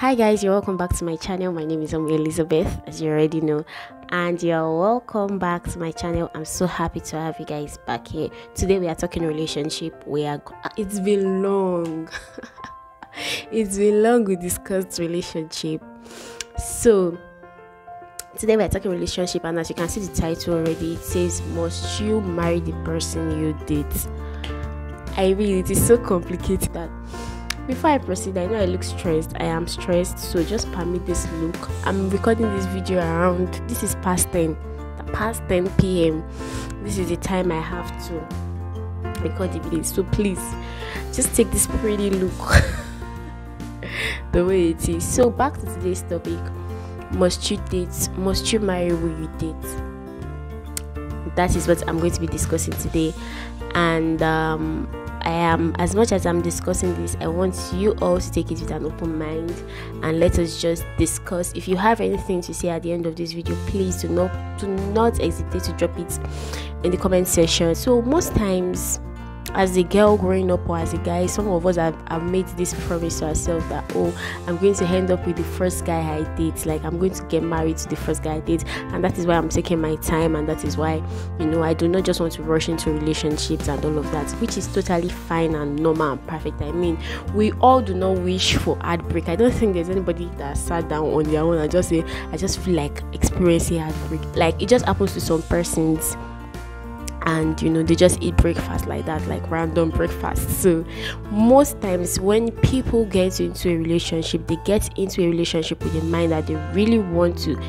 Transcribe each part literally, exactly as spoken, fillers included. Hi guys, you're welcome back to my channel. My name is Omolizzy Elizabeth, as you already know, and you're welcome back to my channel. I'm so happy to have you guys back here. Today we are talking relationship. We are it's been long it's been long we discussed relationship. So today we are talking relationship, and as you can see the title already, it says, must you marry the person you date? I mean, it is so complicated that before I proceed, I know I look stressed. I am stressed, so just permit this look. I'm recording this video around, this is past ten, past ten p m This is the time I have to record the video. So please, just take this pretty look the way it is. So back to today's topic: must you date? Must you marry who you date? That is what I'm going to be discussing today, and um. I am, as much as I'm discussing this, I want you all to take it with an open mind and let us just discuss. If you have anything to say at the end of this video, please do not do not hesitate to drop it in the comment section. So most times, as a girl growing up or as a guy, some of us have, have made this promise to ourselves that, oh, I'm going to end up with the first guy I date, like I'm going to get married to the first guy I date, and that is why I'm taking my time, and that is why, you know, I do not just want to rush into relationships and all of that, which is totally fine and normal and perfect. I mean, we all do not wish for heartbreak. I don't think there's anybody that sat down on their own and just say, I just feel like experiencing heartbreak. Like, it just happens to some persons, and you know, they just eat breakfast like that, like random breakfast. So most times when people get into a relationship, they get into a relationship with the mind that they really want to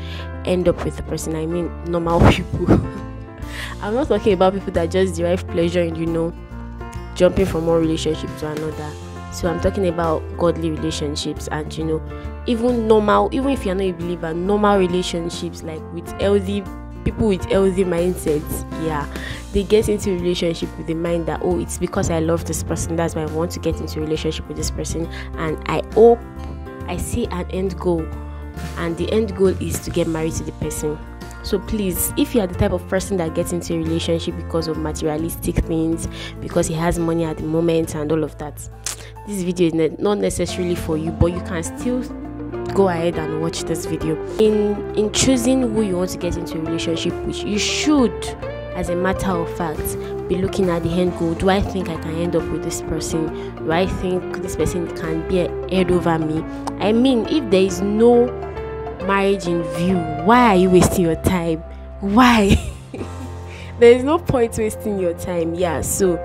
end up with the person. I mean, normal people. I'm not talking about people that just derive pleasure in, you know, jumping from one relationship to another. So I'm talking about godly relationships, and you know, even normal, even if you're not a believer, normal relationships, like with healthy people with healthy mindsets. Yeah, they get into a relationship with the mind that, oh, it's because I love this person, that's why I want to get into a relationship with this person, and I hope I see an end goal, and the end goal is to get married to the person. So please, if you are the type of person that gets into a relationship because of materialistic things, because he has money at the moment and all of that, this video is ne not necessarily for you, but you can still go ahead and watch this video. In in choosing who you want to get into a relationship with, you should, as a matter of fact, be looking at the end goal. Do I think I can end up with this person? Do I think this person can be ahead over me? I mean, if there is no marriage in view, why are you wasting your time? Why? There is no point wasting your time. Yeah, so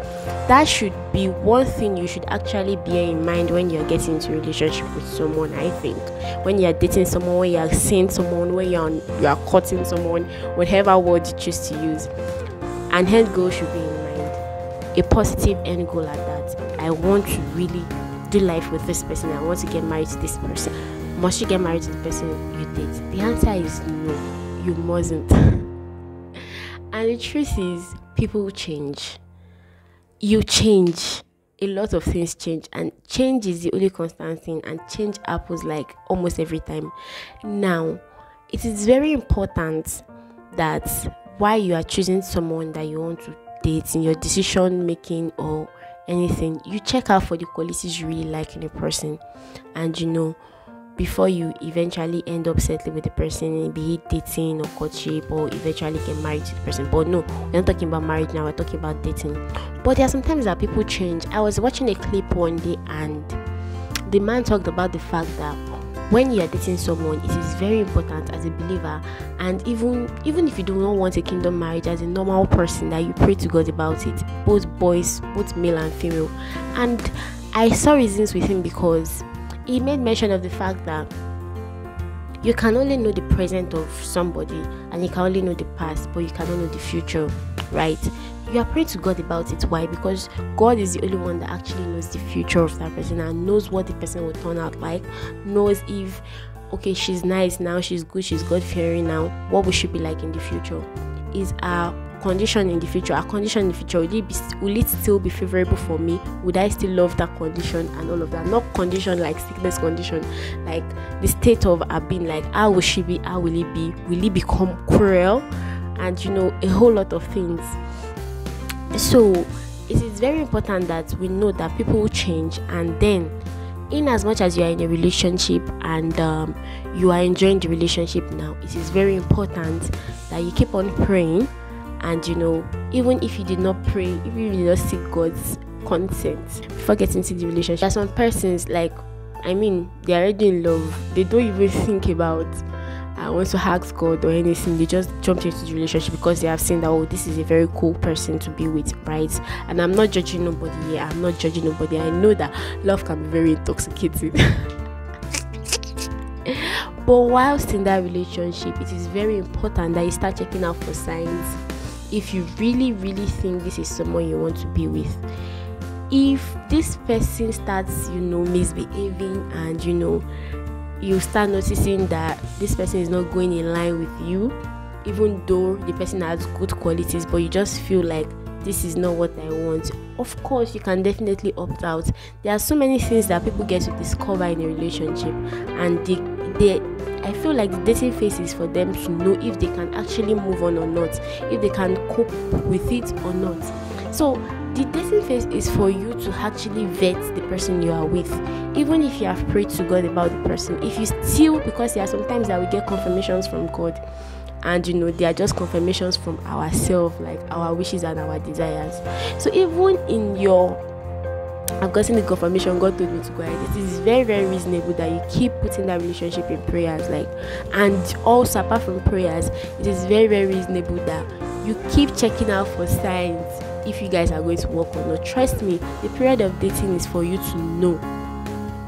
that should be one thing you should actually bear in mind when you're getting into a relationship with someone. I think when you're dating someone, when you're seeing someone, when you're you're courting someone, whatever word you choose to use, an end goal should be in mind, a positive end goal at that. I want to really do life with this person. I want to get married to this person. Must you get married to the person you date? The answer is no, you mustn't. And the truth is, people change. You change. A lot of things change, and change is the only constant thing, and change happens like almost every time. Now, it is very important that while you are choosing someone that you want to date, in your decision making or anything, you check out for the qualities you really like in a person, and you know, before you eventually end up settling with the person, be it dating or courtship, or eventually get married to the person. But no, we're not talking about marriage now, we're talking about dating. But there are sometimes that people change. I was watching a clip one day, and the man talked about the fact that when you are dating someone, it is very important as a believer, and even even if you do not want a kingdom marriage, as a normal person, that you pray to God about it, both boys, both male and female. And I saw reasons with him, because he made mention of the fact that you can only know the present of somebody, and you can only know the past, but you cannot know the future, right? You are praying to God about it. Why? Because God is the only one that actually knows the future of that person, and knows what the person will turn out like, knows if, okay, she's nice now, she's good, she's God-fearing now, what will she be like in the future? Is our condition in the future, our condition in the future, will it, be, will it still be favorable for me? Would I still love that condition and all of that? Not condition like sickness condition, like the state of her being, like how will she be, how will it be, will it become cruel, and you know, a whole lot of things. So it is very important that we know that people change, and then in as much as you are in a relationship and um, you are enjoying the relationship now, it is very important that you keep on praying. And you know, even if you did not pray, if you did not seek God's consent before getting into the relationship, there are some persons, like, I mean, they are already in love, they don't even think about I want to ask God or anything. They just jump into the relationship because they have seen that, oh, this is a very cool person to be with, right? And I'm not judging nobody here. I'm not judging nobody. I know that love can be very intoxicating. But whilst in that relationship, it is very important that you start checking out for signs. If you really, really think this is someone you want to be with, if this person starts, you know, misbehaving and, you know, you start noticing that this person is not going in line with you, even though the person has good qualities, but you just feel like this is not what I want, of course you can definitely opt out. There are so many things that people get to discover in a relationship, and they they I feel like the dating phase is for them to know if they can actually move on or not, if they can cope with it or not. So the dating phase is for you to actually vet the person you are with. Even if you have prayed to God about the person, if you still, because there are sometimes that we get confirmations from God, and you know, they are just confirmations from ourselves, like our wishes and our desires. So even in your, I've gotten the confirmation, God told me to go ahead, it is very, very reasonable that you keep putting that relationship in prayers, like, and also apart from prayers, it is very, very reasonable that you keep checking out for signs if you guys are going to work or not. Trust me, the period of dating is for you to know.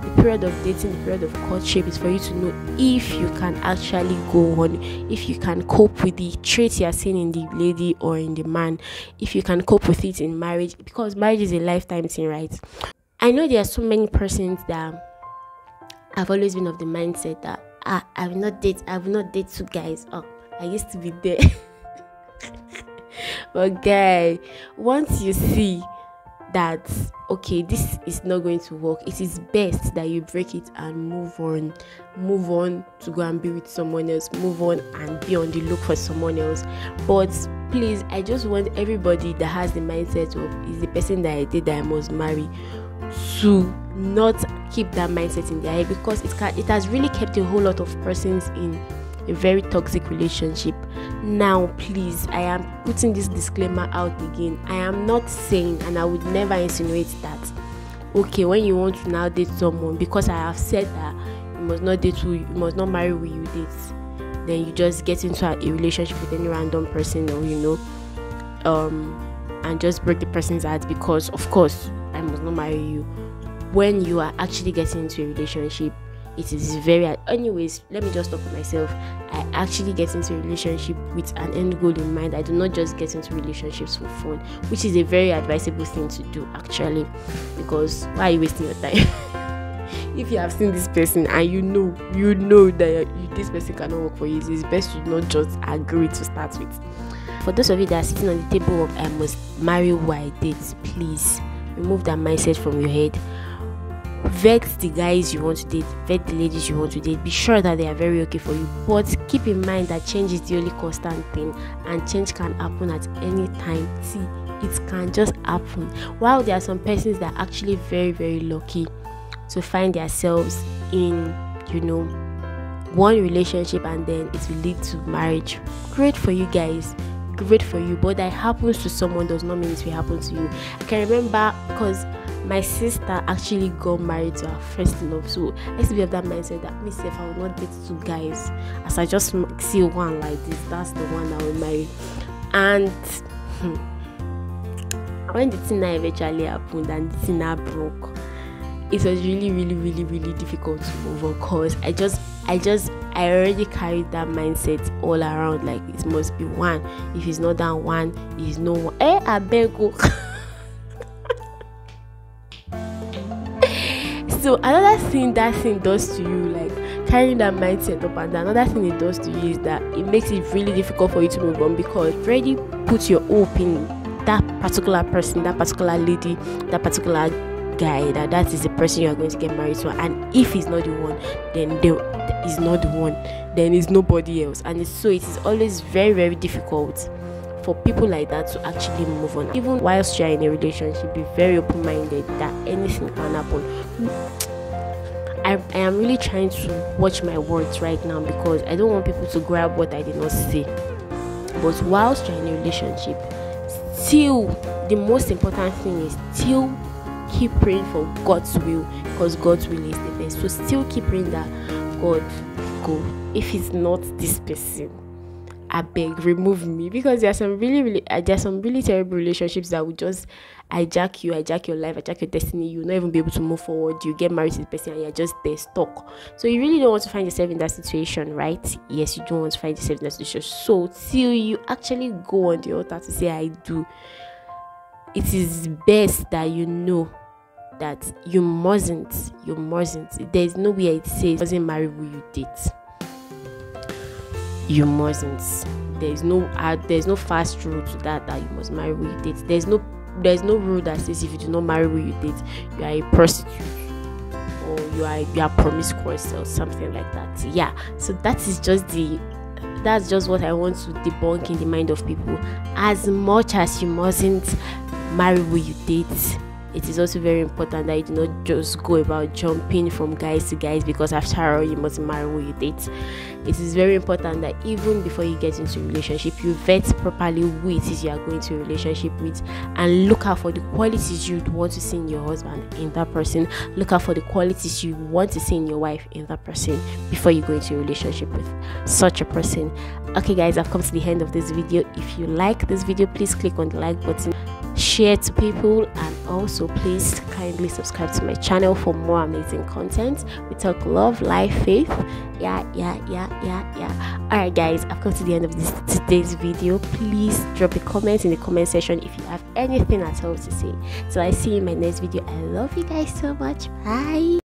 The period of dating, the period of courtship is for you to know if you can actually go on, if you can cope with the traits you are seeing in the lady or in the man, if you can cope with it in marriage, because marriage is a lifetime thing, right? I know there are so many persons that I've always been of the mindset that ah, I will not date, I will not date two guys. Oh, I used to be there. But guy, once you see that, okay, this is not going to work, it is best that you break it and move on. Move on to go and be with someone else. Move on and be on the look for someone else. But please, I just want everybody that has the mindset of, is the person that I did that I must marry, to not keep that mindset in their head, because it can, it has really kept a whole lot of persons in a very toxic relationship. Now please, I am putting this disclaimer out again. I am not saying, and I would never insinuate that, okay, when you want to now date someone, because I have said that you must not date who, you must not marry who you date, then you just get into a, a relationship with any random person, or you know, um and just break the person's heart because of course I must not marry you. When you are actually getting into a relationship, it is very, anyways, let me just talk for myself. I actually get into a relationship with an end goal in mind. I do not just get into relationships for fun, which is a very advisable thing to do actually, because why are you wasting your time? If you have seen this person and you know you know that you, this person cannot work for you, it is best to not just agree to start with. For those of you that are sitting on the table of I must marry who I date, please remove that mindset from your head. Vet the guys you want to date, vet the ladies you want to date, be sure that they are very okay for you, but keep in mind that change is the only constant thing, and change can happen at any time. See, it can just happen. While there are some persons that are actually very, very lucky to find themselves in, you know, one relationship and then it will lead to marriage, great for you guys, great for you, but that happens to someone does not mean it will happen to you. I can remember, because my sister actually got married to her first love, so I used to be of that mindset that myself, I would not date two guys, as I just see one like this, that's the one I will marry. And hmm, when the thing eventually happened and the thing broke, it was really, really, really, really difficult to move on, because I just, I just, I already carried that mindset all around, like it must be one. If it's not that one, it's no one. Eh, I beg you. So another thing that thing does to you, like carrying that mindset up and down, another thing it does to you is that it makes it really difficult for you to move on, because you already put your hope in that particular person, that particular lady, that particular guy, that that is the person you are going to get married to, and if he's not the one, then there is not the one, then is nobody else. And it's, so it is always very, very difficult for people like that to actually move on. Even whilst you are in a relationship, be very open-minded that anything can happen. I, I am really trying to watch my words right now, because I don't want people to grab what I did not say. But whilst you're in a relationship, still the most important thing is still keep praying for God's will, because God's will is the best. So still keep praying that, God, go. If it's not this person, I beg, remove me, because there are some really, really uh, there are some really terrible relationships that will just hijack you, hijack your life, hijack your destiny. You'll not even be able to move forward. You get married to this person and you're just there stuck. So you really don't want to find yourself in that situation, right? Yes, you don't want to find yourself in that situation. So till you actually go on the altar to say I do, it is best that you know that you mustn't, you mustn't. There's no way it says doesn't marry who you date. You mustn't. There's no uh, there's no fast rule to that, that you must marry who you date. There's no there's no rule that says if you do not marry who you date, you are a prostitute, or you are you are promiscuous, or something like that. Yeah. So that is just the that's just what I want to debunk in the mind of people. As much as you mustn't marry who you date, it is also very important that you do not just go about jumping from guys to guys, because after all, you must marry who you date. It is very important that even before you get into a relationship, you vet properly who it is you are going to a relationship with, and look out for the qualities you want to see in your husband in that person. Look out for the qualities you want to see in your wife in that person before you go into a relationship with such a person. Okay guys, I've come to the end of this video. If you like this video, please click on the like button, share to people, and also please kindly subscribe to my channel for more amazing content. We talk love, life, faith. Yeah, yeah, yeah, yeah, yeah. All right guys, I've come to the end of this today's video. Please drop a comment in the comment section if you have anything at all to say. So I see you in my next video. I love you guys so much. Bye.